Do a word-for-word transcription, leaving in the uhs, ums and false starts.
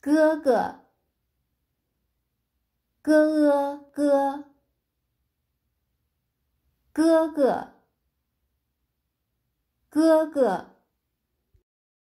哥哥，哥哥，哥哥，哥哥。